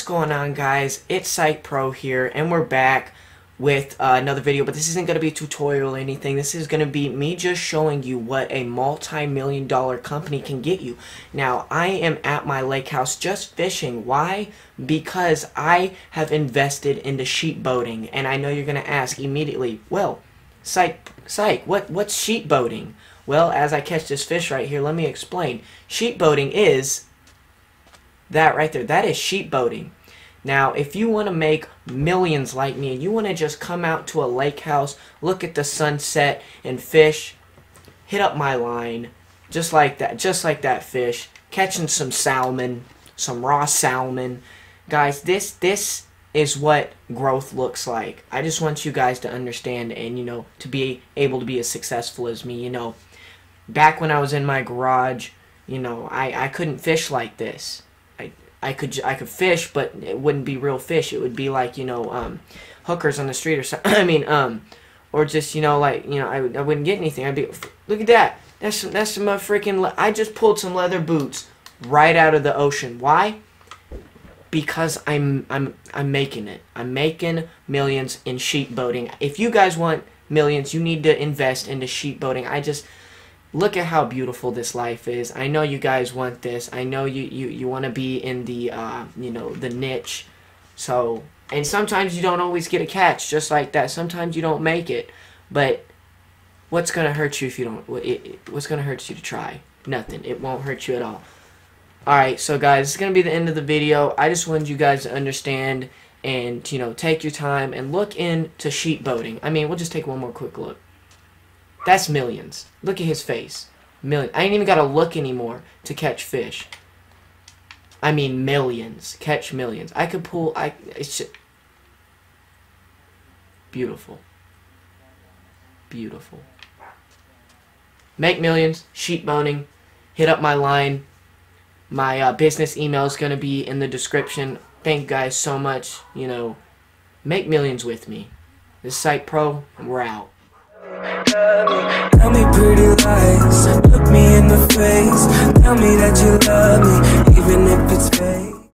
What's going on, guys? It's SykePro here, and we're back with another video, but this isn't going to be a tutorial or anything. This is going to be me just showing you what a multi-million-dollar company can get you. Now, I am at my lake house just fishing. Why? Because I have invested into sheep boating, and I know you're going to ask immediately, well, Syke, what's sheep boating? Well, as I catch this fish right here, let me explain. Sheep boating is... that right there, that is sheep boating. Now, if you want to make millions like me and you want to just come out to a lake house, look at the sunset and fish, hit up my line, just like that fish, catching some salmon, some raw salmon. Guys, this is what growth looks like. I just want you guys to understand and, you know, to be able to be as successful as me, you know. Back when I was in my garage, you know, I couldn't fish like this. I could fish, but it wouldn't be real fish. It would be like, you know, hookers on the street or something. I mean, or just, you know, like, you know, I wouldn't get anything. I'd be, look at that. That's my freaking, I just pulled some leather boots right out of the ocean. Why? Because I'm making it. I'm making millions in sheep boating. If you guys want millions, you need to invest into sheep boating. I just... look at how beautiful this life is. I know you guys want this. I know you want to be in the, you know, the niche. So, and sometimes you don't always get a catch just like that. Sometimes you don't make it. But what's going to hurt you if you don't, what's going to hurt you to try? Nothing. It won't hurt you at all. Alright, so guys, it's going to be the end of the video. I just wanted you guys to understand and, you know, take your time and look into sheep boating. I mean, we'll just take one more quick look. That's millions. Look at his face. Million. I ain't even got to look anymore to catch fish. I mean millions. Catch millions. I could pull... it's just... beautiful. Beautiful. Make millions. Sheep boating. Hit up my line. My business email is going to be in the description. Thank you guys so much. You know, make millions with me. This is SykePro, and we're out. Tell me pretty lies, look me in the face, tell me that you love me, even if it's fake.